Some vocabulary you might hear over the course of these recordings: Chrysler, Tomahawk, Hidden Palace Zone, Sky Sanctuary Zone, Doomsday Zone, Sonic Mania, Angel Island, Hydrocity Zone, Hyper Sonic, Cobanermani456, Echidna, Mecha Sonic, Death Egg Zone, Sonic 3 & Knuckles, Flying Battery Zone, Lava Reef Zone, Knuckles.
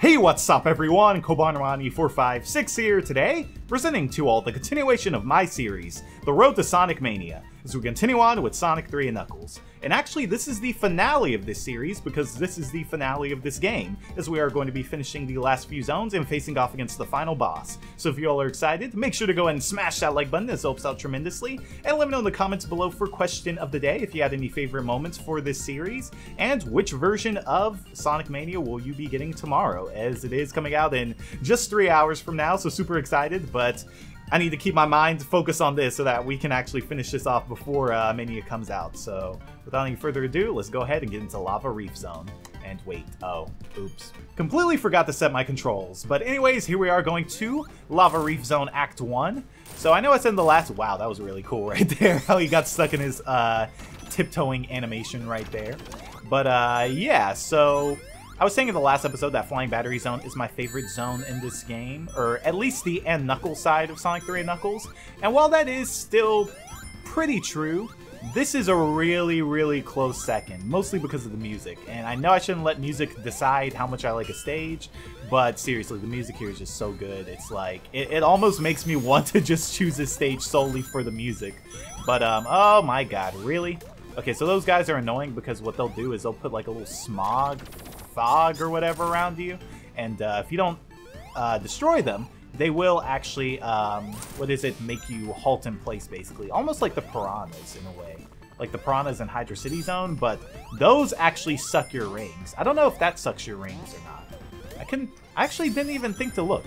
Hey, what's up everyone, Cobanermani456 here today, presenting to all the continuation of my series, The Road to Sonic Mania, as we continue on with Sonic 3 and Knuckles. And actually this is the finale of this series, because this is the finale of this game, as we are going to be finishing the last few zones and facing off against the final boss. So if you all are excited, make sure to go ahead and smash that like button, this helps out tremendously, and let me know in the comments below for question of the day if you had any favorite moments for this series, and which version of Sonic Mania will you be getting tomorrow, as it is coming out in just 3 hours from now, so super excited, but I need to keep my mind focused on this so that we can actually finish this off before Mania comes out. So without any further ado, let's go ahead and get into Lava Reef Zone. And wait, oh, oops. Completely forgot to set my controls. But anyways, here we are going to Lava Reef Zone Act 1. So I know I said in the last, wow, that was really cool right there, how he got stuck in his tiptoeing animation right there. But yeah, so I was saying in the last episode that Flying Battery Zone is my favorite zone in this game, or at least the and Knuckles side of Sonic 3 and Knuckles. And while that is still pretty true, this is a really, really close second, mostly because of the music. And I know I shouldn't let music decide how much I like a stage, but seriously, the music here is just so good. It's like, it almost makes me want to just choose this stage solely for the music. But, oh my god, really? Okay, so those guys are annoying because what they'll do is they'll put like a little fog or whatever around you, and if you don't destroy them, they will actually make you halt in place, basically, almost like the piranhas in a way, like the piranhas in Hydrocity Zone, but those actually suck your rings. I don't know if that sucks your rings or not. I actually didn't even think to look.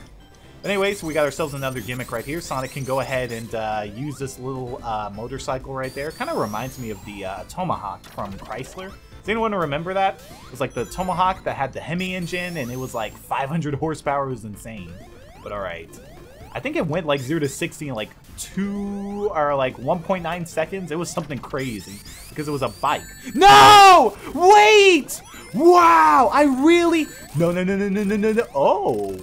Anyways, we got ourselves another gimmick right here. Sonic can go ahead and use this little motorcycle right there. Kind of reminds me of the Tomahawk from Chrysler. Does anyone remember that? It was like the Tomahawk that had the Hemi engine, and it was like 500 horsepower. It was insane. But all right, I think it went like 0 to 60 in like 1.9 seconds. It was something crazy because it was a bike. No! Wait! Wow! I really no. Oh.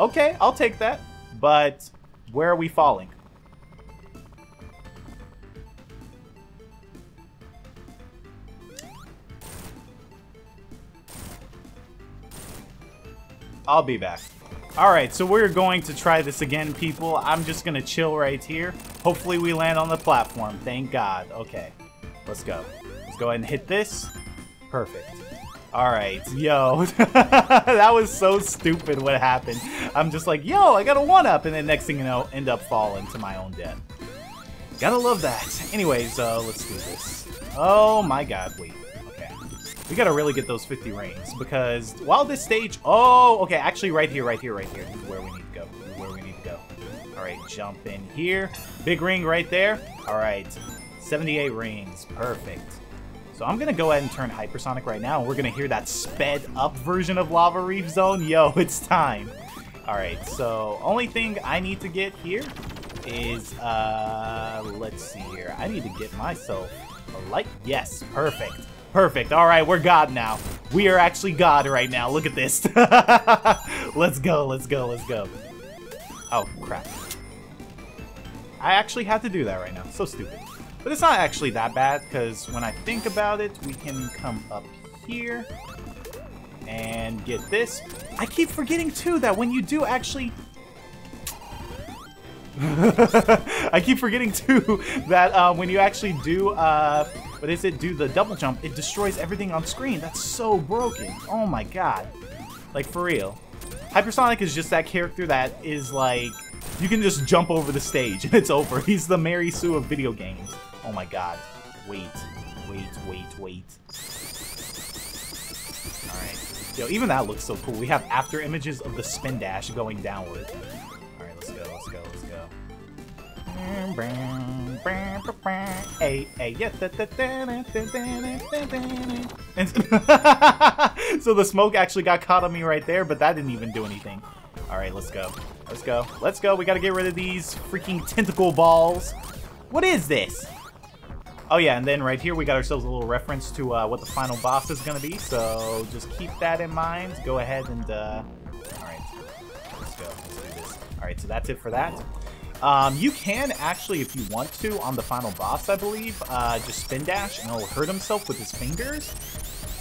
Okay, I'll take that. But where are we falling? I'll be back. Alright, so we're going to try this again, people. I'm just gonna chill right here. Hopefully we land on the platform. Thank God. Okay. Let's go. Let's go ahead and hit this. Perfect. Alright. Yo. That was so stupid what happened. I'm just like, yo, I got a 1-up. And then next thing you know, end up falling to my own death. Gotta love that. Anyways, let's do this. Oh my god, wait. We gotta really get those 50 rings, because while this stage... Oh, okay, actually right here is where we need to go. Alright, jump in here. Big ring right there. Alright, 78 rings. Perfect. So I'm gonna go ahead and turn hypersonic right now, and we're gonna hear that sped-up version of Lava Reef Zone. Yo, it's time. Alright, so only thing I need to get here is... let's see here. I need to get myself a light. Yes, perfect. Perfect. All right, we're God now. We are actually God right now. Look at this. Let's go. Oh, crap. I actually had to do that right now. So stupid. But it's not actually that bad, because when I think about it, we can come up here and get this. I keep forgetting, too, that when you do actually... do the double jump, it destroys everything on screen. That's so broken. Oh my god. Like, for real. Hypersonic is just that character that is like, you can just jump over the stage and it's over. He's the Mary Sue of video games. Oh my god. Wait. Alright. Yo, even that looks so cool. We have after images of the spin dash going downward. Alright, let's go. Hey, yeah. So the smoke actually got caught on me right there, but that didn't even do anything. All right, let's go. We got to get rid of these freaking tentacle balls. What is this? Oh, yeah, and then right here we got ourselves a little reference to what the final boss is going to be, so just keep that in mind. Go ahead and... all right, let's do this. All right, so that's it for that. You can actually, if you want to, on the final boss, I believe, just spin dash, and he'll hurt himself with his fingers.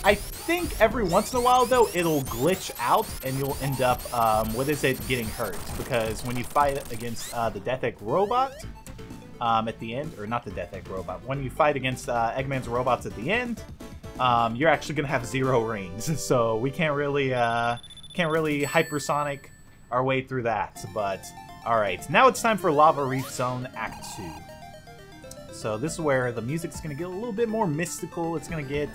I think every once in a while, though, it'll glitch out and you'll end up, what is it, getting hurt. Because when you fight against the Death Egg robot at the end, or not the Death Egg robot, when you fight against Eggman's robots at the end, you're actually going to have 0 rings. So we can't really hypersonic our way through that. But, alright, now it's time for Lava Reef Zone Act 2. So this is where the music's going to get a little bit more mystical. It's going to get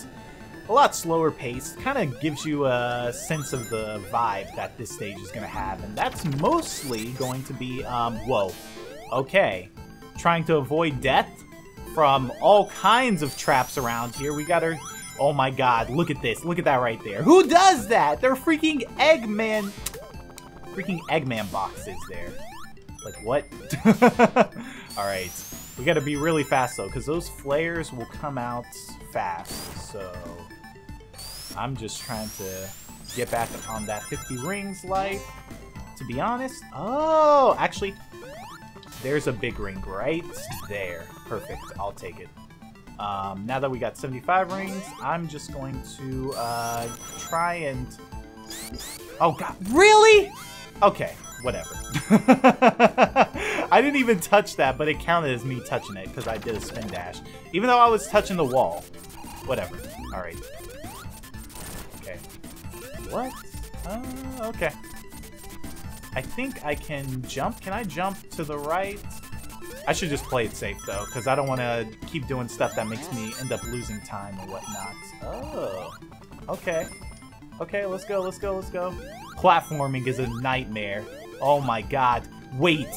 a lot slower paced. Kind of gives you a sense of the vibe that this stage is going to have. And that's mostly going to be, whoa, okay. Trying to avoid death from all kinds of traps around here. We got her, oh my god, look at this. Look at that right there. Who does that? They're freaking Eggman. Freaking Eggman boxes there. Like, what? Alright. We gotta be really fast, though, because those flares will come out fast, so I'm just trying to get back on that 50 rings life, to be honest. Oh, actually, there's a big ring right there. Perfect. I'll take it. Now that we got 75 rings, I'm just going to try and... Oh, God. Really? Okay. Whatever. I didn't even touch that, but it counted as me touching it because I did a spin dash. Even though I was touching the wall. Whatever. Alright. Okay. What? Okay. I think I can jump. Can I jump to the right? I should just play it safe, though, because I don't want to keep doing stuff that makes me end up losing time or whatnot. Oh. Okay. Okay, let's go, let's go, let's go. Platforming is a nightmare. Oh my god. Wait.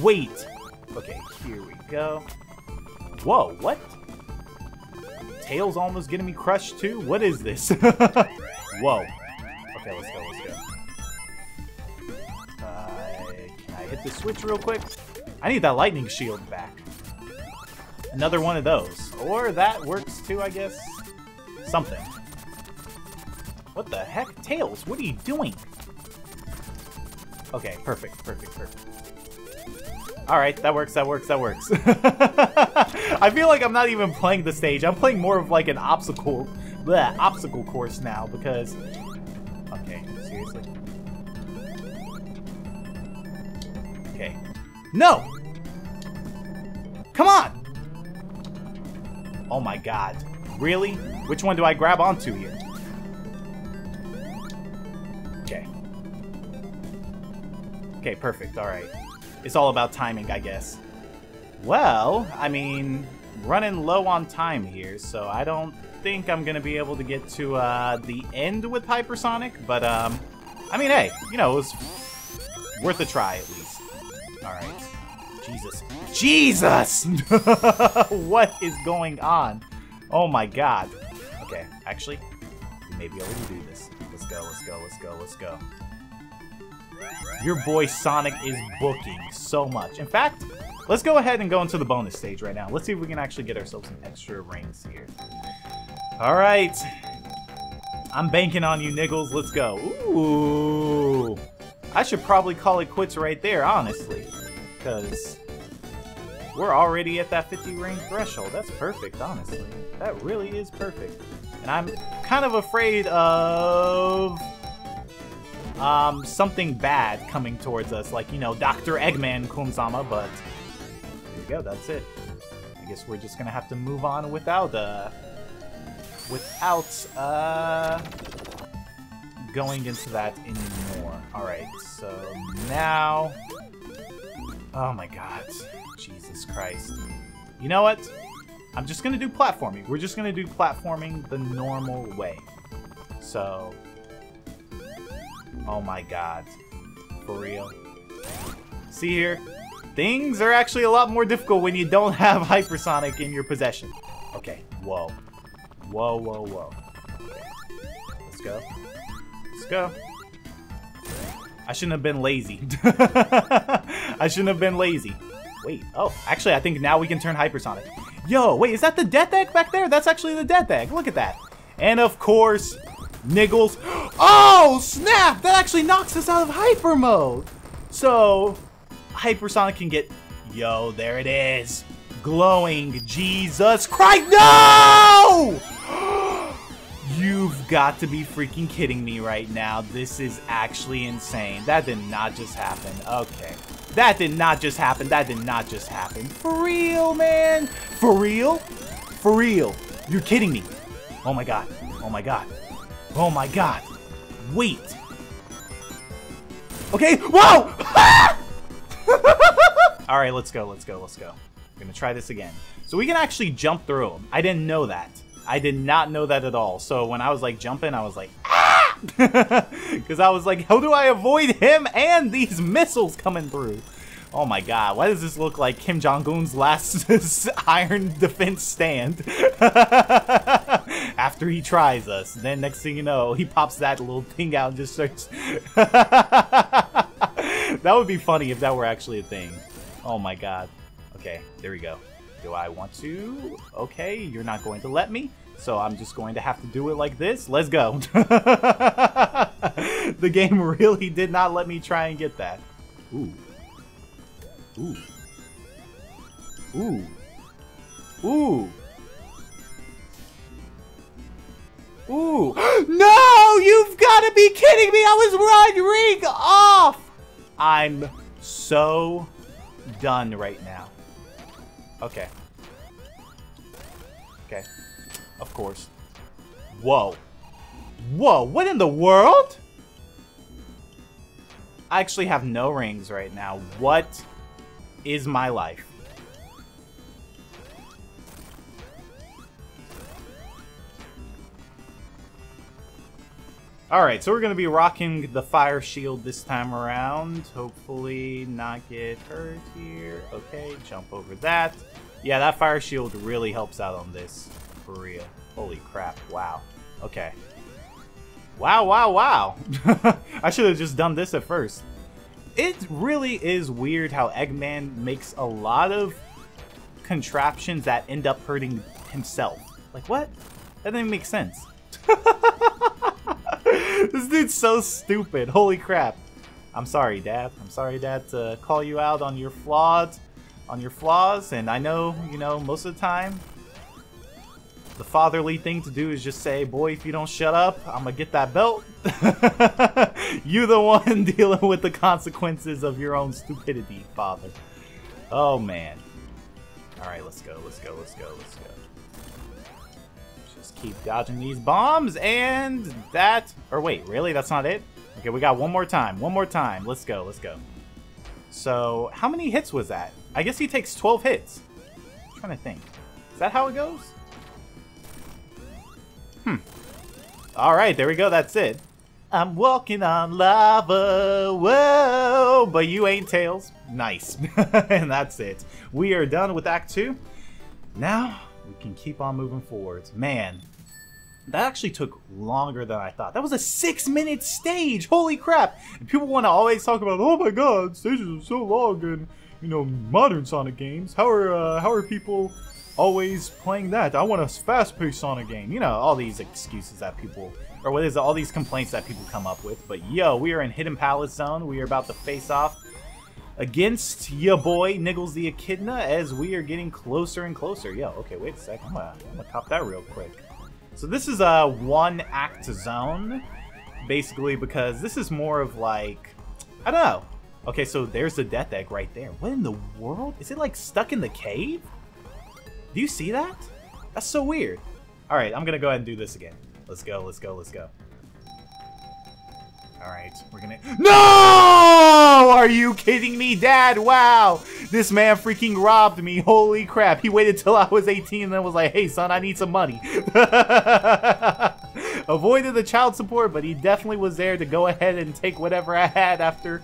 Wait. Okay, here we go. Whoa, what? Tail's almost getting me crushed too? What is this? Whoa. Okay, let's go, let's go. Can I hit the switch real quick? I need that lightning shield back. Another one of those. Or that works too, I guess. Something. What the heck? Tails, what are you doing? Okay, perfect, perfect, perfect. Alright, that works, that works, that works. I feel like I'm not even playing the stage. I'm playing more of like an obstacle course now because... Okay, seriously. Okay. No! Come on! Oh my god. Really? Which one do I grab onto here? Okay, perfect. All right. It's all about timing, I guess. Well, I mean, running low on time here, so I don't think I'm going to be able to get to the end with Hypersonic, but, I mean, hey, you know, it was worth a try, at least. All right. Jesus. Jesus! What is going on? Oh, my God. Okay, actually, maybe I'll even do this. Let's go, let's go, let's go, let's go. Your boy Sonic is booking so much. In fact, let's go ahead and go into the bonus stage right now. Let's see if we can actually get ourselves some extra rings here. Alright. I'm banking on you, Knuckles. Let's go. Ooh. I should probably call it quits right there, honestly. Because we're already at that 50 ring threshold. That's perfect, honestly. That really is perfect. And I'm kind of afraid of... something bad coming towards us, like, you know, Dr. Eggman Kunsama, but there you go, that's it. I guess we're just gonna have to move on without, going into that anymore. Alright, so now... Oh my god. Jesus Christ. You know what? I'm just gonna do platforming. We're just gonna do platforming the normal way. So... Oh my god. For real. See here? Things are actually a lot more difficult when you don't have Hypersonic in your possession. Okay. Whoa. Whoa, whoa, whoa. Let's go. Let's go. I shouldn't have been lazy. I shouldn't have been lazy. Wait. Oh, actually, I think now we can turn Hypersonic. Yo, wait, is that the Death Egg back there? That's actually the Death Egg. Look at that. And of course... Knuckles. Oh, snap! That actually knocks us out of hyper mode. So, Hypersonic can get... Yo, there it is. Glowing. Jesus Christ. No! You've got to be freaking kidding me right now. This is actually insane. That did not just happen. Okay. That did not just happen. That did not just happen. For real, man. For real? For real. You're kidding me. Oh my god. Oh my god. Oh my god. Wait. Okay. Whoa! Ah! Alright, let's go. Let's go. Let's go. We're gonna try this again. So we can actually jump through them. I didn't know that. I did not know that at all. So when I was like jumping, I was like, ah! Because I was like, how do I avoid him and these missiles coming through? Oh my god, why does this look like Kim Jong-un's last iron defense stand? After he tries us. Then next thing you know, he pops that little thing out and just starts... That would be funny if that were actually a thing. Oh my god. Okay, there we go. Do I want to? Okay, you're not going to let me, so I'm just going to have to do it like this. Let's go. The game really did not let me try and get that. Ooh. Ooh. Ooh. Ooh. Ooh. No! You've got to be kidding me! I was one ring off! I'm so done right now. Okay. Okay. Of course. Whoa. Whoa, what in the world? I actually have no rings right now. What is my life? Alright, so we're gonna be rocking the fire shield this time around. Hopefully not get hurt here. Okay, jump over that. Yeah, that fire shield really helps out on this. For real. Holy crap, wow. Okay. Wow, wow, wow. I should have just done this at first. It really is weird how Eggman makes a lot of contraptions that end up hurting himself. Like, what? That didn't even make sense. This dude's so stupid. Holy crap. I'm sorry, Dad. I'm sorry, Dad, to call you out on your flaws. And I know, you know, most of the time, the fatherly thing to do is just say, boy, if you don't shut up, I'm gonna get that belt. You're the one dealing with the consequences of your own stupidity, father. Oh, man. All right, let's go. Let's go. Let's go. Let's go. Keep dodging these bombs, and that... Or wait, really? That's not it? Okay, we got one more time. One more time. Let's go. Let's go. So, how many hits was that? I guess he takes 12 hits. I'm trying to think. Is that how it goes? Hmm. Alright, there we go. That's it. I'm walking on lava. Whoa! But you ain't Tails. Nice. And that's it. We are done with Act 2. Now... we can keep on moving forwards. Man, that actually took longer than I thought. That was a 6-minute stage. Holy crap. And people want to always talk about, oh my god, stages are so long in, you know, modern Sonic games. How are people always playing that? I want a fast-paced Sonic game. You know, all these excuses that people, or what is it, all these complaints that people come up with. But yo, we are in Hidden Palace Zone. We are about to face off against ya boy, Knuckles the Echidna, as we are getting closer and closer. Yo, okay, wait a sec. I'm gonna cop that real quick. So this is a one-act zone, basically, because this is more of like... I don't know. Okay, so there's the Death Egg right there. What in the world? Is it, like, stuck in the cave? Do you see that? That's so weird. Alright, I'm gonna go ahead and do this again. Let's go, let's go, let's go. Alright, we're gonna... No! Are you kidding me, Dad? Wow! This man freaking robbed me. Holy crap. He waited till I was 18 and then was like, hey, son, I need some money. Avoided the child support, but he definitely was there to go ahead and take whatever I had after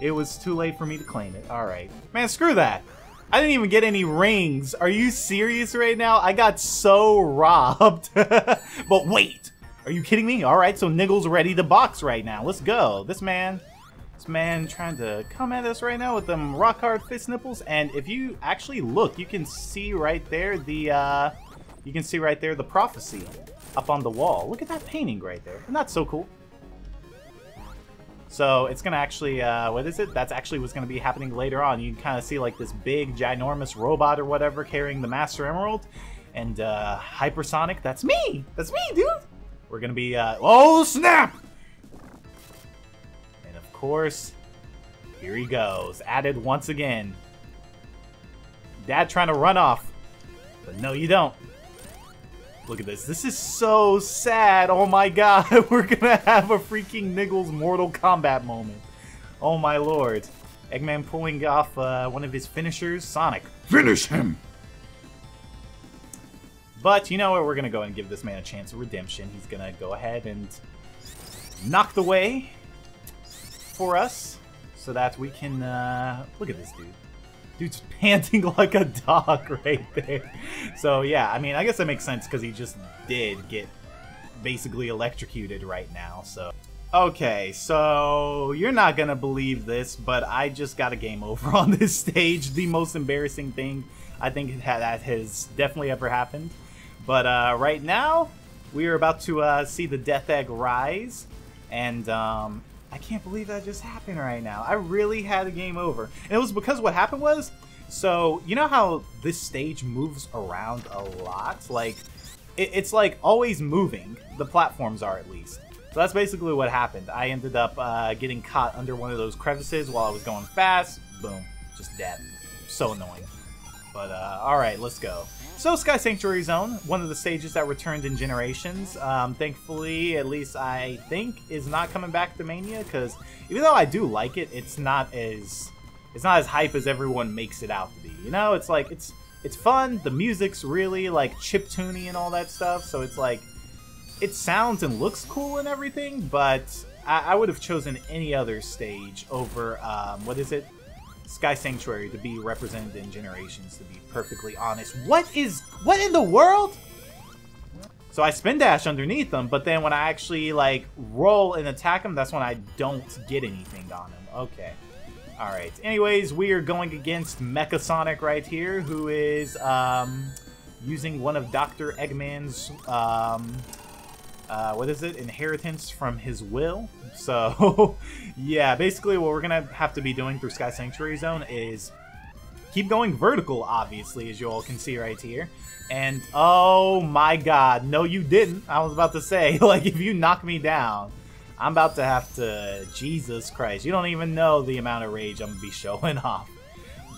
it was too late for me to claim it. Alright. Man, screw that. I didn't even get any rings. Are you serious right now? I got so robbed. But wait! Are you kidding me? Alright, so Knuckles ready to box right now. Let's go. This man trying to come at us right now with them rock hard fist nipples. And if you actually look, you can see right there the prophecy up on the wall. Look at that painting right there. Isn't that so cool? So it's gonna actually what is it? That's actually what's gonna be happening later on. You can kinda see like this big ginormous robot or whatever carrying the Master Emerald and Hypersonic. That's me! That's me, dude! We're gonna be, oh snap! And of course, here he goes, added once again. Dad trying to run off, but no you don't. Look at this, this is so sad, oh my god, we're gonna have a freaking Knuckles Mortal Kombat moment. Oh my lord. Eggman pulling off one of his finishers, Sonic. Finish him! But you know what? We're going to go and give this man a chance of redemption. He's going to go ahead and knock the way for us so that we can... look at this dude. Dude's panting like a dog right there. So yeah, I mean, I guess that makes sense because he just did get basically electrocuted right now. So... Okay, so you're not gonna believe this, but I just got a game over on this stage. The most embarrassing thing I think that has definitely ever happened. But right now, we are about to see the Death Egg rise, and I can't believe that just happened right now. I really had a game over. And it was because what happened was, so you know how this stage moves around a lot? Like, it's like always moving, the platforms are at least. So that's basically what happened. I ended up getting caught under one of those crevices while I was going fast. Boom. Just dead. So annoying. But, alright, let's go. So, Sky Sanctuary Zone, one of the stages that returned in Generations. Thankfully, at least I think, is not coming back to Mania, because even though I do like it, it's not as hype as everyone makes it out to be. You know, it's like, it's fun, the music's really, like, chiptune-y and all that stuff, so it's like, it sounds and looks cool and everything, but I would have chosen any other stage over, what is it? Sky Sanctuary to be represented in Generations, to be perfectly honest. What in the world? So I spin dash underneath him, but then when I actually, like, roll and attack him, that's when I don't get anything on him. Okay. Alright. Anyways, we are going against Mecha Sonic right here, who is, using one of Dr. Eggman's, what is it? Inheritance from his will. So, yeah, basically what we're going to have to be doing through Sky Sanctuary Zone is keep going vertical, obviously, as you all can see right here. And, oh my god, no you didn't. I was about to say, like, if you knock me down, I'm about to have to... Jesus Christ, you don't even know the amount of rage I'm going to be showing off.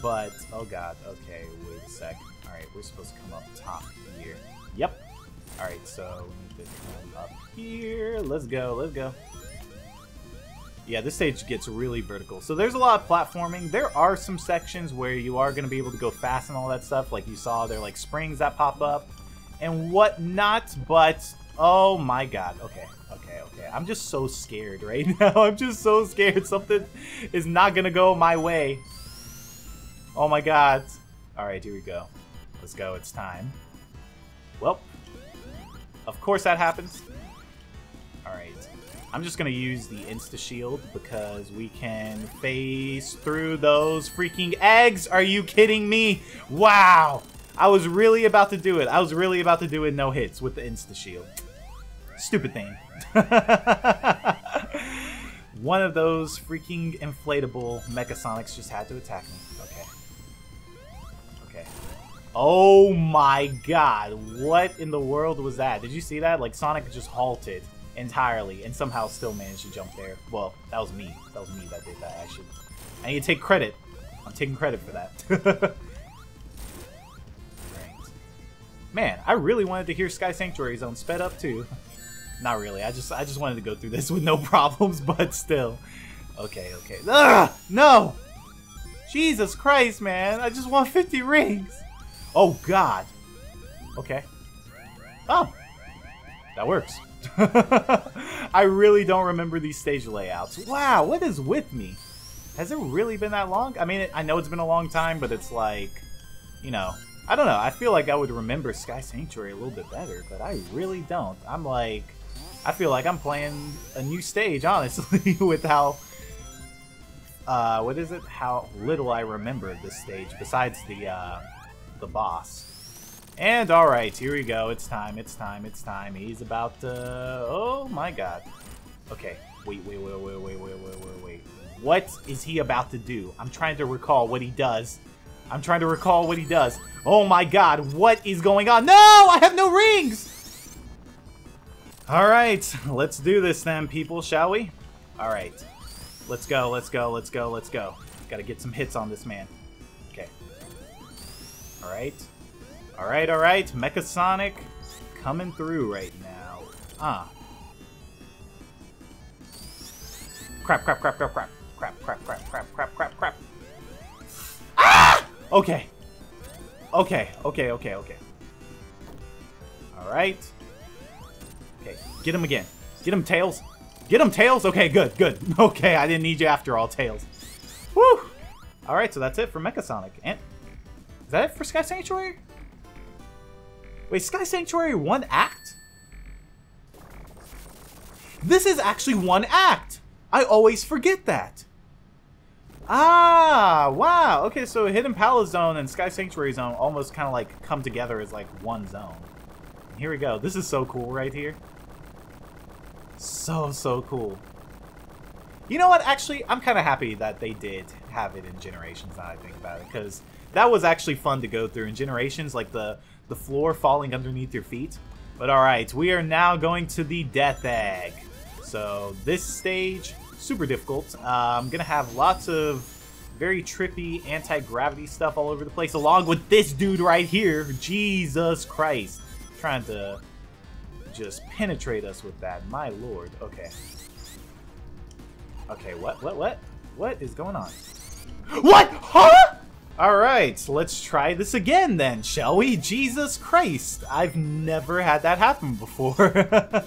But, oh god, okay, wait a sec. Alright, we're supposed to come up top here. Yep. Alright, so we need to come up here. Let's go, let's go. Yeah, this stage gets really vertical. So there's a lot of platforming. There are some sections where you are going to be able to go fast and all that stuff. Like you saw, there are like springs that pop up and whatnot. But, oh my god. Okay, okay, okay. I'm just so scared right now. I'm just so scared. Something is not going to go my way. Oh my god. Alright, here we go. Let's go, it's time. Well. Of course that happens. Alright. I'm just going to use the insta-shield because we can phase through those freaking eggs. Are you kidding me? Wow. I was really about to do it. I was really about to do it no hits with the insta-shield. Stupid thing. One of those freaking inflatable Mechasonics just had to attack me. Okay. Oh my god, what in the world was that? Did you see that? Like, Sonic just halted entirely and somehow still managed to jump there. Well, that was me. That was me that did that, actually. I need to take credit. I'm taking credit for that. Right. Man, I really wanted to hear Sky Sanctuary Zone sped up, too. Not really. I just wanted to go through this with no problems, but still. Okay, okay. Ugh! No! Jesus Christ, man. I just want 50 rings. Oh god. Okay. Oh! That works. I really don't remember these stage layouts. Wow, what is with me? Has it really been that long? I mean, I know it's been a long time, but it's like... You know, I don't know. I feel like I would remember Sky Sanctuary a little bit better, but I really don't. I'm like... I feel like I'm playing a new stage, honestly, with how... what is it? How little I remember of this stage, besides the boss. And alright, here we go. It's time, it's time, it's time. He's about to... Oh my god. Okay. Wait. What is he about to do? I'm trying to recall what he does. I'm trying to recall what he does. Oh my god, what is going on? No! I have no rings! Alright, let's do this then, people, shall we? Alright. Let's go, let's go, let's go, let's go. Gotta get some hits on this man. Okay. Alright. Alright, alright. Mecha Sonic coming through right now. Ah. Crap, crap, crap, crap, crap. Crap, crap, crap, crap, crap, crap, crap. Ah! Okay. Okay, okay, okay, okay. Alright. Okay, get him again. Get him, Tails. Get him, Tails! Okay, good, good. Okay, I didn't need you after all, Tails. Woo! Alright, so that's it for Mecha Sonic. And is that it for Sky Sanctuary? Wait, Sky Sanctuary one act? This is actually one act! I always forget that! Ah, wow! Okay, so Hidden Palace Zone and Sky Sanctuary Zone almost kind of like come together as like one zone. Here we go. This is so cool right here. So, so cool. You know what? Actually, I'm kind of happy that they did have it in Generations now I think about it, because that was actually fun to go through in Generations, like the floor falling underneath your feet. But alright, we are now going to the Death Egg. So, this stage, super difficult. I'm going to have lots of very trippy anti-gravity stuff all over the place, along with this dude right here. Jesus Christ. Trying to just penetrate us with that, my lord. Okay. Okay, what? What is going on? What? Huh? Alright, let's try this again then, shall we? Jesus Christ, I've never had that happen before.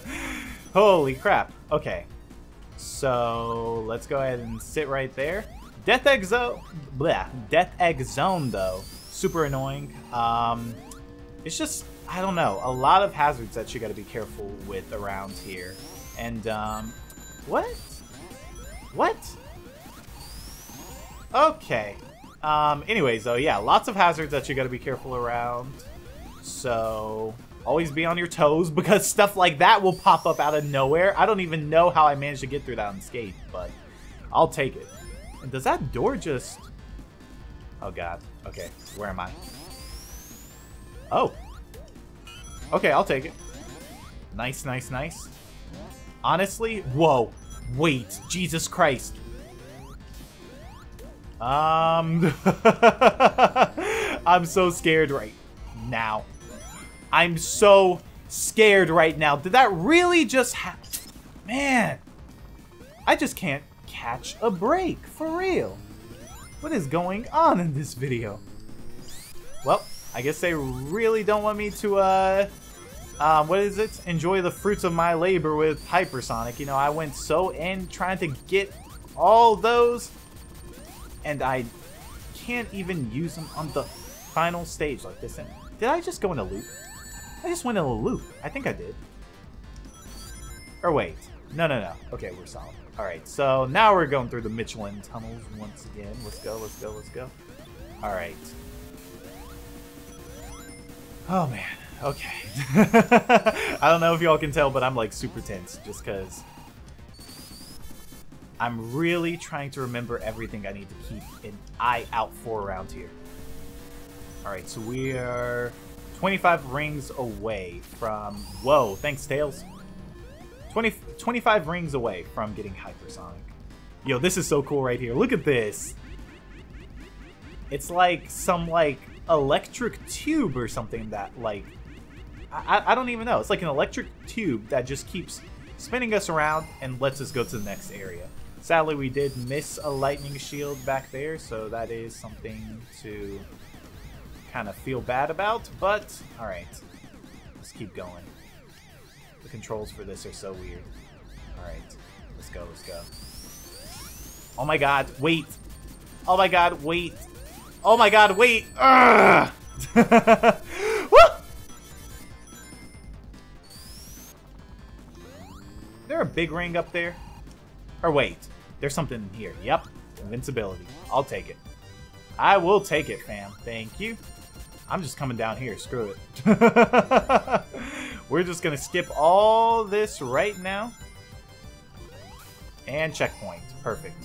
Holy crap. Okay. So, let's go ahead and sit right there. Death Egg Zone, bleh. Death Egg Zone, though. Super annoying. It's just, I don't know, a lot of hazards that you gotta be careful with around here. And, what? What? Okay. Anyways, though, yeah, lots of hazards that you gotta be careful around. So, always be on your toes, because stuff like that will pop up out of nowhere. I don't even know how I managed to get through that unscathed, but I'll take it. And does that door just... Oh, God. Okay, where am I? Oh. Okay, I'll take it. Nice, nice, nice. Honestly, whoa. Wait, Jesus Christ. I'm so scared right now. I'm so scared right now. Did that really just happen? Man. I just can't catch a break, for real. What is going on in this video? Well, I guess they really don't want me to, what is it? Enjoy the fruits of my labor with Hypersonic. You know, I went so in trying to get all those, and I can't even use them on the final stage like this. And did I just go in a loop? I just went in a loop. I think I did. Or wait. No, no, no. Okay, we're solid. Alright, so now we're going through the Michelin tunnels once again. Let's go, let's go, let's go. Alright. Oh man, okay. I don't know if y'all can tell, but I'm like super tense just because I'm really trying to remember everything I need to keep an eye out for around here. Alright, so we are 25 rings away from... Whoa, thanks Tails. 25 rings away from getting Hypersonic. Yo, this is so cool right here. Look at this. It's like some like... electric tube or something that like I don't even know. It's like an electric tube that just keeps spinning us around and lets us go to the next area. Sadly, we did miss a lightning shield back there, so that is something to kind of feel bad about, but alright, let's keep going. The controls for this are so weird. Alright, let's go, let's go. Oh my god, wait. Oh my god, wait. Oh my god, wait! Woo! Is there a big ring up there? Or wait, there's something in here. Yep, invincibility. I'll take it. I will take it, fam. Thank you. I'm just coming down here. Screw it. We're just gonna skip all this right now. And checkpoint. Perfect.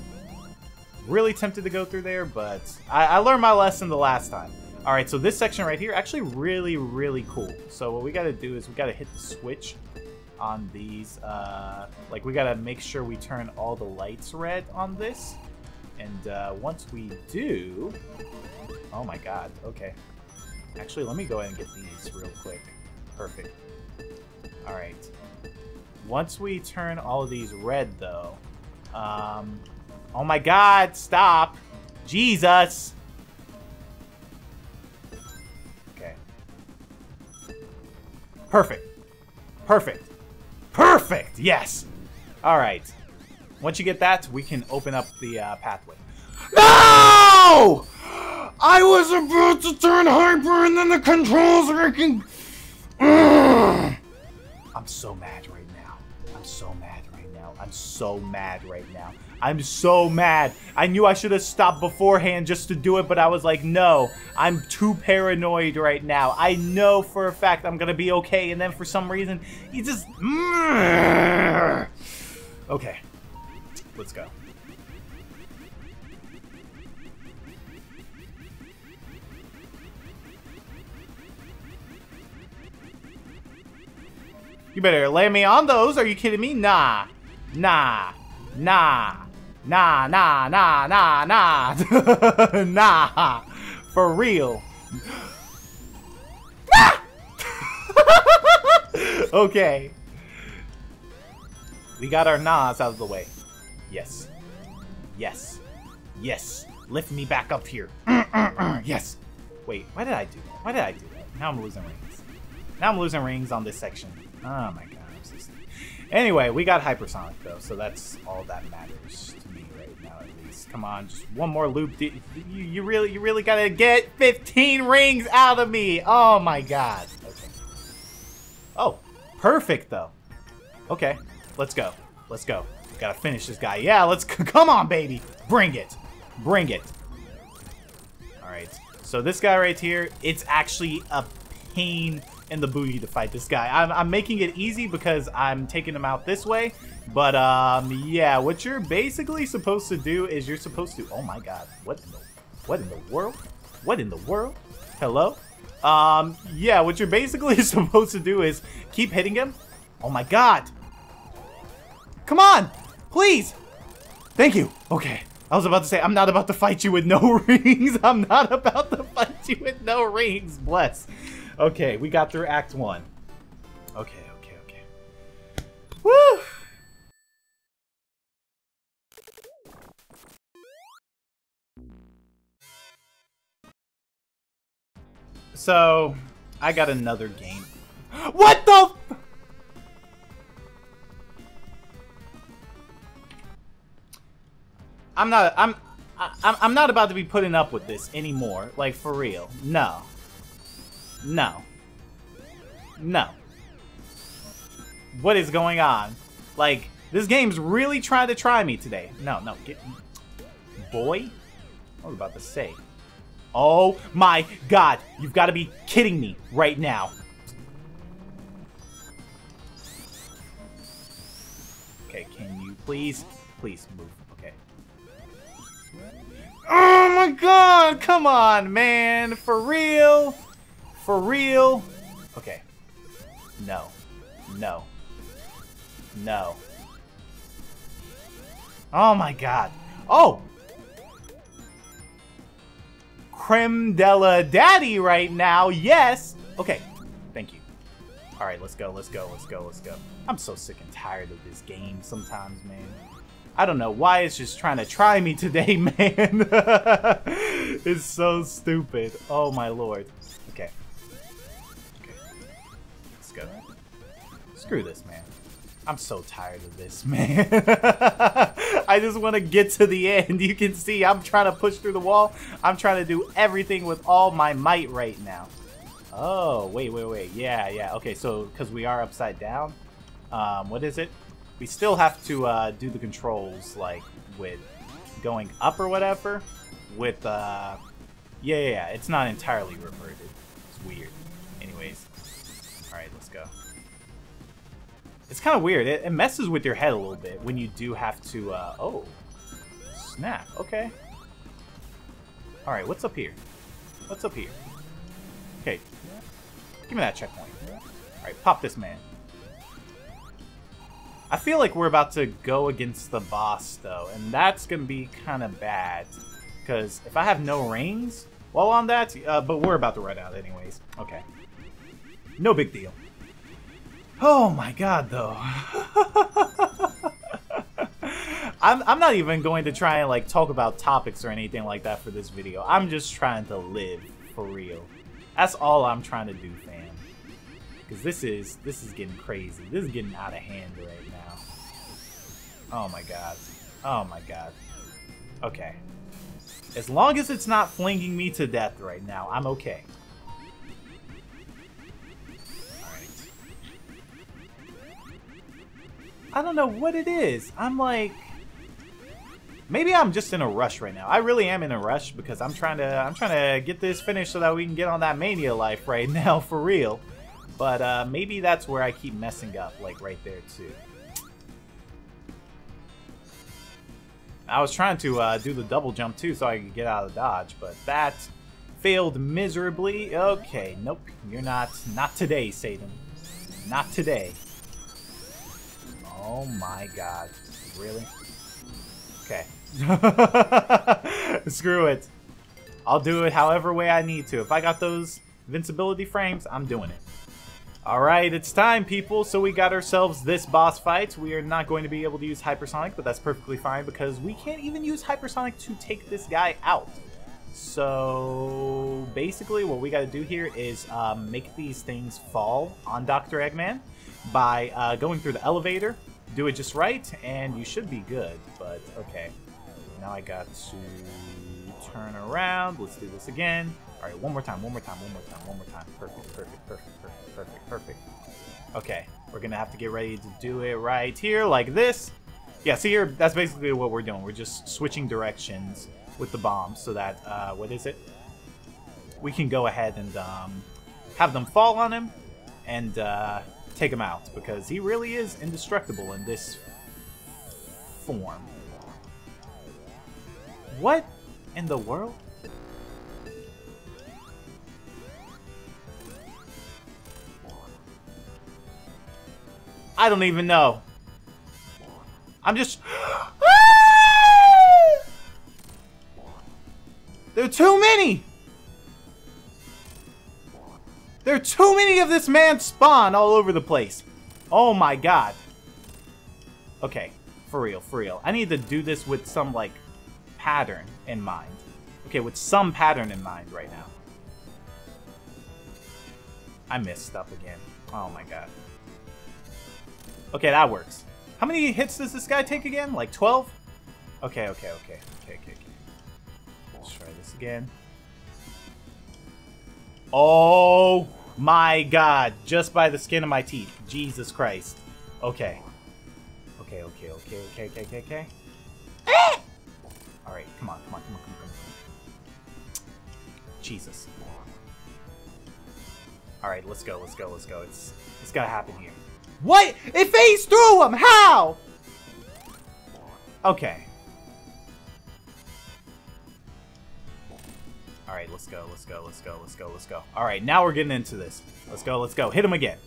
Really tempted to go through there, but I learned my lesson the last time. Alright, so this section right here, actually really, really cool. So what we gotta do is we gotta hit the switch on these. Like, we gotta make sure we turn all the lights red on this. And once we do... Oh my god, okay. Actually, let me go ahead and get these real quick. Perfect. Alright. Once we turn all of these red, though... Oh my god, stop! Jesus! Okay. Perfect. Perfect. Perfect! Yes! Alright. Once you get that, we can open up the pathway. No! I was about to turn hyper and then the controls working. I'm so mad right now. I'm so mad right now. I'm so mad right now. I'm so mad. I knew I should have stopped beforehand just to do it, but I was like, no, I'm too paranoid right now. I know for a fact I'm gonna be okay, and then for some reason, you just... Okay. Let's go. You better lay me on those. Are you kidding me? Nah. Nah. Nah. Nah, nah, nah, nah, nah. Nah. For real. Okay. We got our nahs out of the way. Yes. Yes. Yes. Lift me back up here. Yes. Wait, why did I do that? Why did I do that? Now I'm losing rings. Now I'm losing rings on this section. Oh my god. I'm so sick. Anyway, we got hypersonic though, so that's all that matters to me right now at least. Come on, just one more loop. You really gotta get 15 rings out of me. Oh my god. Okay. Oh, perfect though. Okay. Let's go. Let's go. Gotta finish this guy. Yeah, let's... Come on, baby! Bring it! Bring it! Alright. So this guy right here, it's actually a pain in the booty to fight this guy. I'm making it easy because I'm taking him out this way. But, yeah. What you're basically supposed to do is you're supposed to... Oh, my God. What in the world? What in the world? Hello? Yeah, what you're basically supposed to do is keep hitting him. Oh, my God! Come on! Please! Thank you! Okay. I was about to say, I'm not about to fight you with no rings. I'm not about to fight you with no rings. Bless. Okay, we got through Act 1. Okay, okay, okay. Woo! So, I got another game. What the f- I'm not about to be putting up with this anymore. Like, for real. No. No. No. What is going on? Like, this game's really trying to try me today. No, no. Get... Boy? I was about to say. Oh my god. You've got to be kidding me right now. Okay, can you please, please move? Oh my god, come on, man. For real? For real? Okay. No. No. No. Oh my god. Oh! Creme de la daddy right now, yes! Okay, thank you. Alright, let's go, let's go, let's go, let's go. I'm so sick and tired of this game sometimes, man. I don't know why it's just trying to try me today, man. It's so stupid. Oh, my lord. Okay. Okay. Let's go. Screw this, man. I'm so tired of this, man. I just want to get to the end. You can see I'm trying to push through the wall. I'm trying to do everything with all my might right now. Oh, wait, wait, wait. Yeah, yeah. Okay, so because we are upside down, what is it? We still have to do the controls, like, with going up or whatever, with, yeah, it's not entirely reverted. It's weird. Anyways. Alright, let's go. It's kind of weird. It messes with your head a little bit when you do have to, oh, snap. Okay. Alright, what's up here? What's up here? Okay. Give me that checkpoint. Alright, pop this man. I feel like we're about to go against the boss, though, and that's going to be kind of bad, because if I have no rings while on that, but we're about to run out anyways. Okay. No big deal. Oh my god, though. I'm not even going to try and, like, talk about topics or anything like that for this video. I'm just trying to live, for real. That's all I'm trying to do, fam. Because this is getting crazy. This is getting out of hand right now. Oh my god. Oh my god. Okay. As long as it's not flinging me to death right now, I'm okay. Alright. I don't know what it is. I'm like... Maybe I'm just in a rush right now. I really am in a rush because I'm trying to get this finished so that we can get on that Mania life right now, for real. But maybe that's where I keep messing up, like right there too. I was trying to do the double jump too so I could get out of dodge, but that failed miserably. Okay, nope, you're not today, Satan. Not today. Oh my god, really? Okay. Screw it. I'll do it however way I need to. If I got those invincibility frames, I'm doing it. Alright, it's time, people. So we got ourselves this boss fight. We are not going to be able to use Hypersonic, but that's perfectly fine because we can't even use Hypersonic to take this guy out. So basically what we got to do here is make these things fall on Dr. Eggman by going through the elevator. Do it just right, and you should be good, but okay. Now I got to turn around. Let's do this again. All right, one more time. Perfect. Okay, we're going to have to get ready to do it right here, like this. Yeah, see here, that's basically what we're doing. We're just switching directions with the bombs so that, what is it? We can go ahead and have them fall on him, and... take him out, because he really is indestructible in this form. What in the world? I don't even know. I'm just... There are too many! There are too many of this man spawn all over the place. Oh my god. Okay, for real. I need to do this with some, like, pattern in mind. Okay, with some pattern in mind right now. I missed up again. Oh my god. Okay, that works. How many hits does this guy take again? Like 12? Okay. Let's try this again. Oh... my god, just by the skin of my teeth. Jesus Christ. Okay. Okay. Ah! Alright, come on. Jesus. Alright, let's go. It's gotta happen here. What? It phased through him! How? Okay. Alright, let's go. Alright, now we're getting into this. Let's go. Hit him again.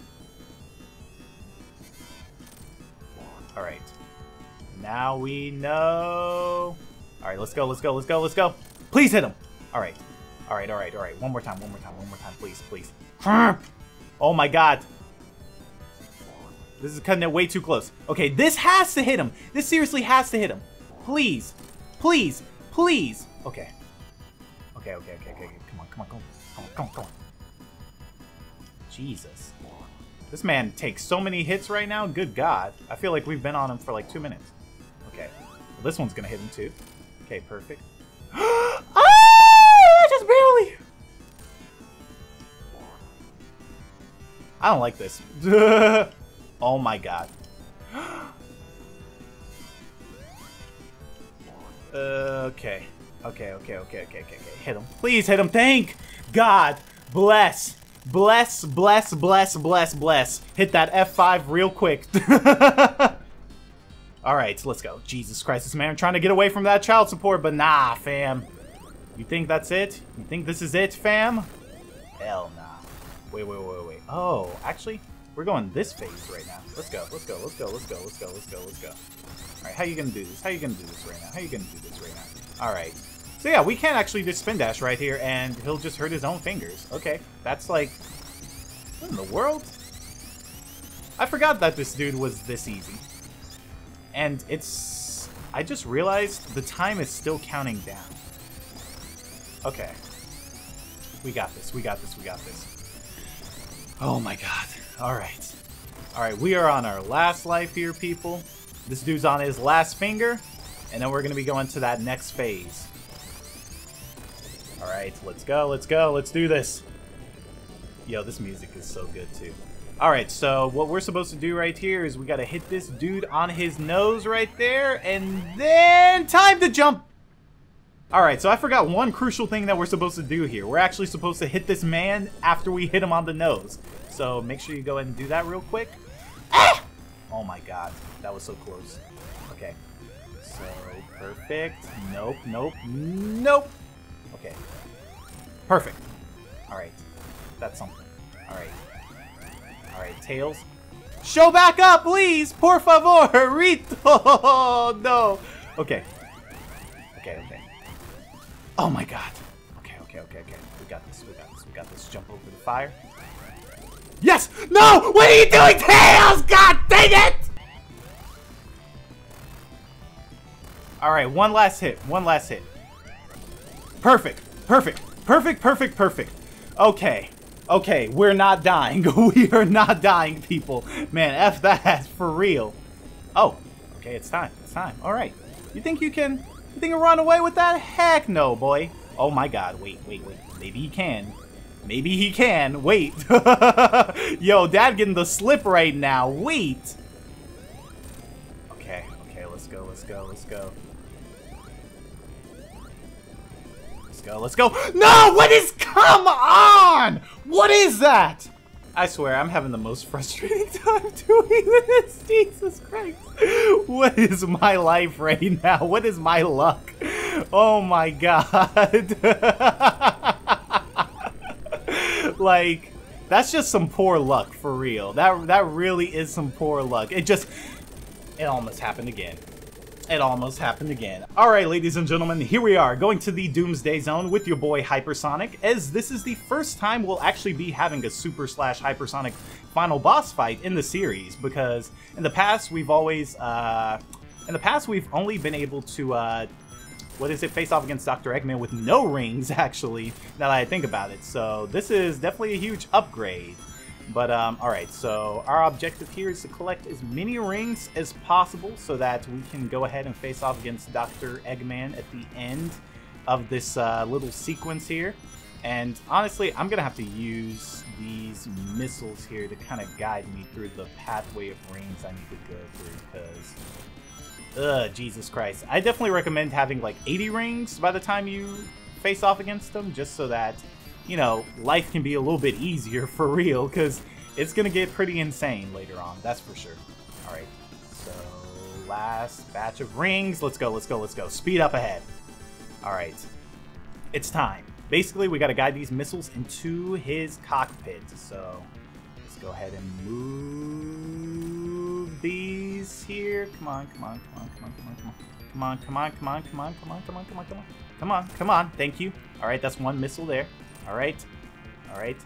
Alright. Now we know. Alright, let's go. Please hit him. Alright. One more time. Please. Oh my god. This is cutting it way too close. Okay, this has to hit him. This seriously has to hit him. Please. Okay. Okay. Come on. Jesus. This man takes so many hits right now. Good God. I feel like we've been on him for like 2 minutes. Okay. Well, this one's going to hit him too. Okay, perfect. Ah! Just barely! I don't like this. Oh my God. Okay. Okay. Hit him. Please hit him. Thank God. Bless. Hit that F5 real quick. Alright, let's go. Jesus Christ, this man trying to get away from that child support, but nah, fam. You think that's it? You think this is it, fam? Hell nah. Wait. Oh, actually, We're going this phase right now. Let's go, let's go, let's go, let's go, let's go, let's go, let's go. Alright, how you gonna do this? How you gonna do this right now? How you gonna do this right now? Alright. So yeah, we can actually just spin dash right here, and he'll just hurt his own fingers. Okay, that's like... what in the world? I forgot that this dude was this easy. And it's... I just realized the time is still counting down. Okay. We got this, we got this, we got this. Oh my god. Alright. Alright, we are on our last life here, people. This dude's on his last finger, and then we're gonna be going to that next phase. Alright, let's go, let's go, let's do this. Yo, this music is so good, too. Alright, so what we're supposed to do right here is we gotta hit this dude on his nose right there, and then time to jump! Alright, so I forgot one crucial thing that we're supposed to do here. We're actually supposed to hit this man after we hit him on the nose. So make sure you go ahead and do that real quick. Ah! Oh my god, that was so close. Okay, so perfect. Nope, nope, nope. Okay. Perfect. Alright. That's something. Alright. Alright, Tails. Show back up, please! Por favor! Rito! No! Okay. Okay, okay. Oh my god. Okay, okay, okay, okay. We got this, we got this, we got this. Jump over the fire. Yes! No! What are you doing, Tails? God dang it! Alright, one last hit. One last hit. Perfect, perfect, perfect, perfect, perfect. Okay, okay, we're not dying. We are not dying, people. Man, F that, for real. Oh, okay, it's time, it's time. All right, you think you run away with that? Heck no, boy. Oh my god, wait, wait, wait. Maybe he can. Maybe he can, wait. Yo, dad getting the slip right now, wait. Okay, okay, let's go, let's go, let's go. Go, let's go. No, what is, come on, what is that? I swear I'm having the most frustrating time doing this. Jesus Christ, what is my life right now? What is my luck? Oh my god. Like, that's just some poor luck, for real. That really is some poor luck. It almost happened again. It almost happened again. Alright, ladies and gentlemen, here we are, going to the Doomsday Zone with your boy Hypersonic, as this is the first time we'll actually be having a Super/Hypersonic final boss fight in the series, because in the past we've always, we've only been able to, face off against Dr. Eggman with no rings, actually, now that I think about it. So this is definitely a huge upgrade. But, alright, so our objective here is to collect as many rings as possible so that we can go ahead and face off against Dr. Eggman at the end of this little sequence here. And honestly, I'm gonna have to use these missiles here to kind of guide me through the pathway of rings I need to go through, because... ugh, Jesus Christ. I definitely recommend having, like, 80 rings by the time you face off against them, just so that... you know, life can be a little bit easier, for real, because it's gonna get pretty insane later on, that's for sure. Alright, so last batch of rings. Let's go, let's go, let's go. Speed up ahead. Alright, it's time. Basically, we gotta guide these missiles into his cockpit, so let's go ahead and move these here. Come on, come on, come on, come on, come on, come on. Come on, come on, come on, come on, come on, come on, come on, come on. Come on, come on, thank you. Alright, that's one missile there. Alright, alright,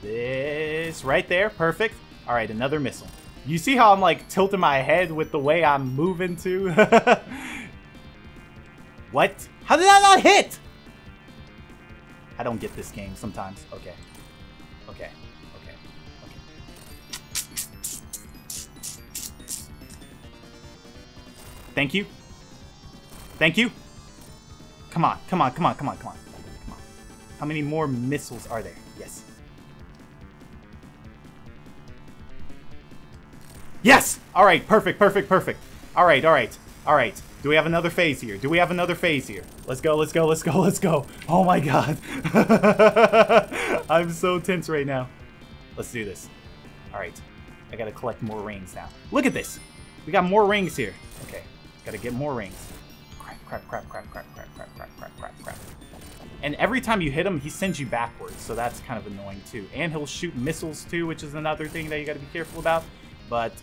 this right there, perfect. Alright, another missile. You see how I'm like tilting my head with the way I'm moving too? What? How did that not hit? I don't get this game sometimes. Okay, okay, okay, okay. Thank you. Thank you. Come on, come on, come on, come on, come on. How many more missiles are there? Yes. Yes! Alright, perfect, perfect, perfect. Alright, alright, alright. Do we have another phase here? Do we have another phase here? Let's go, let's go, let's go, let's go. Oh my god. I'm so tense right now. Let's do this. Alright. I gotta collect more rings now. Look at this! We got more rings here. Okay. Gotta get more rings. Crap, crap, crap, crap, crap, crap, crap, crap, crap, crap, crap. And every time you hit him, he sends you backwards, so that's kind of annoying too. And he'll shoot missiles too, which is another thing that you got to be careful about. But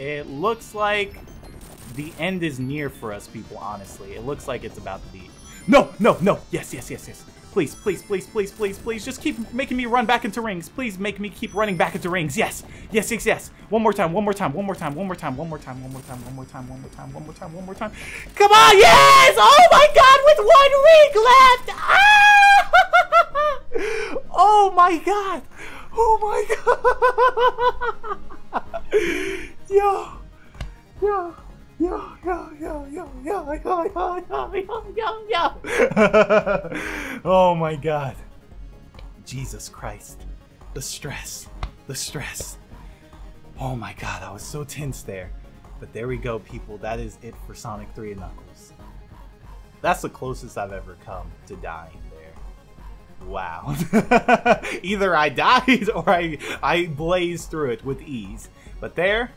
it looks like the end is near for us, people, honestly. It looks like it's about to be... No, no, no! Yes, yes, yes, yes! Please, please, please, please, please, please, just keep making me run back into rings. Please make me keep running back into rings. Yes, yes, yes, yes. One more time, one more time, one more time, one more time, one more time, one more time, one more time, one more time, one more time, one more time. Come on, yes! Oh my God, with 1 ring left! Ah! Oh my God! Oh my God! Yo, yo. Yo, yo, yo, yo, yo, yo, yo, yo, yo, yo. Oh my God. Jesus Christ. The stress. The stress. Oh my God, I was so tense there. But there we go, people. That is it for Sonic 3 and Knuckles. That's the closest I've ever come to dying there. Wow. Either I died or I blazed through it with ease. But there,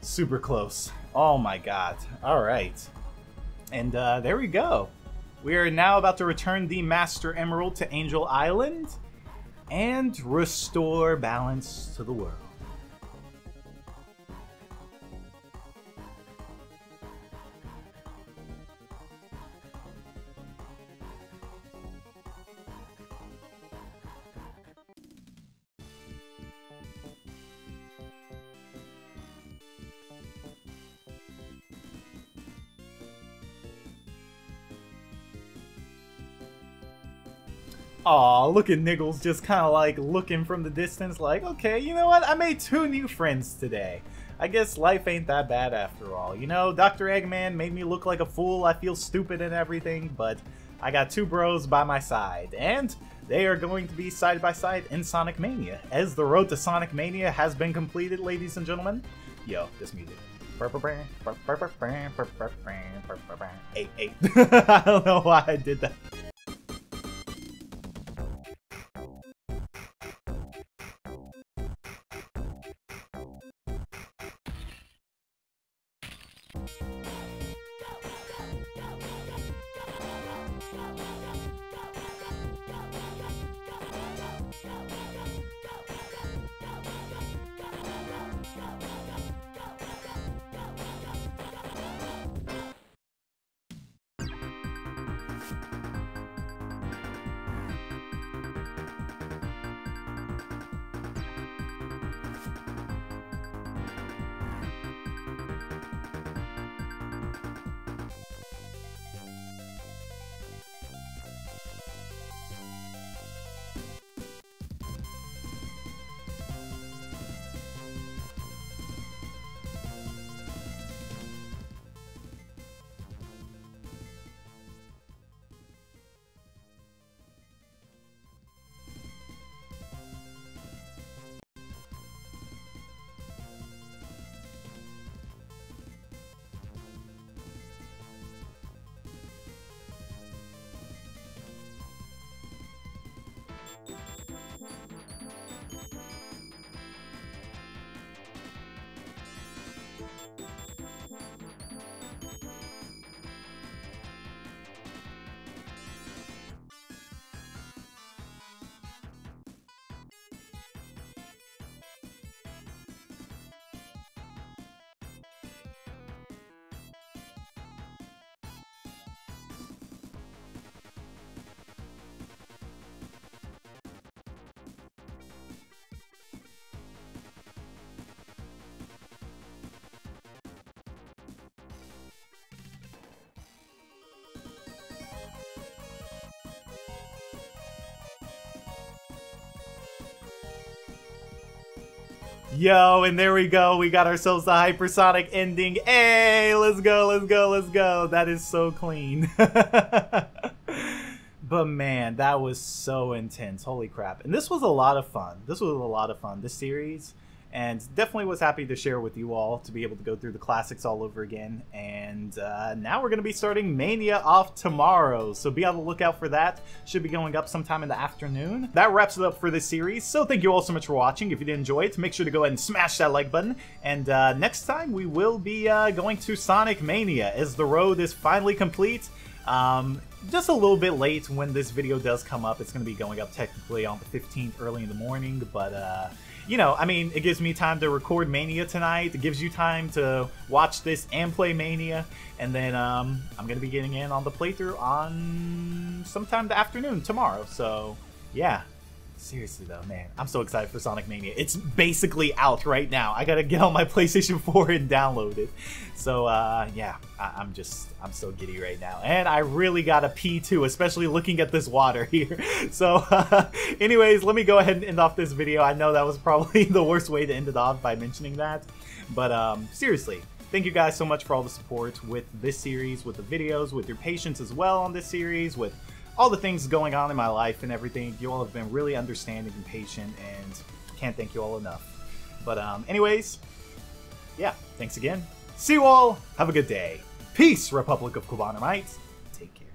super close. Oh my God. All right. And there we go. We are now about to return the Master Emerald to Angel Island and restore balance to the world. Aw, look at Knuckles just kind of like looking from the distance like, okay, you know what? I made 2 new friends today. I guess life ain't that bad after all. You know, Dr. Eggman made me look like a fool. I feel stupid and everything, but I got 2 bros by my side. And they are going to be side by side in Sonic Mania. As the road to Sonic Mania has been completed, ladies and gentlemen. Yo, this music. Hey. I don't know why I did that. Yo, and there we go. We got ourselves the hypersonic ending. Hey, let's go, let's go, let's go. That is so clean. But man, that was so intense. Holy crap. And this was a lot of fun. This was a lot of fun, this series. And definitely was happy to share with you all to be able to go through the classics all over again. And now we're going to be starting Mania off tomorrow. So be on the lookout for that. Should be going up sometime in the afternoon. That wraps it up for this series. So thank you all so much for watching. If you did enjoy it, make sure to go ahead and smash that like button. And next time we will be going to Sonic Mania as the road is finally complete. just a little bit late when this video does come up. It's going to be going up technically on the 15th early in the morning, but you know, I mean, it gives me time to record Mania tonight. It gives you time to watch this and play Mania, and then I'm going to be getting in on the playthrough on sometime the afternoon tomorrow. So yeah, seriously though, man, I'm so excited for Sonic Mania. It's basically out right now. I gotta get on my PlayStation 4 and download it. So yeah, I'm so giddy right now, and I really gotta pee too, especially looking at this water here. So anyways, let me go ahead and end off this video. I know that was probably the worst way to end it off by mentioning that, but seriously, thank you guys so much for all the support with this series, with the videos, with your patience as well on this series, with all the things going on in my life and everything. You all have been really understanding and patient, and can't thank you all enough. But anyways, yeah, thanks again. See you all. Have a good day. Peace, Republic of Cobanermite. Take care.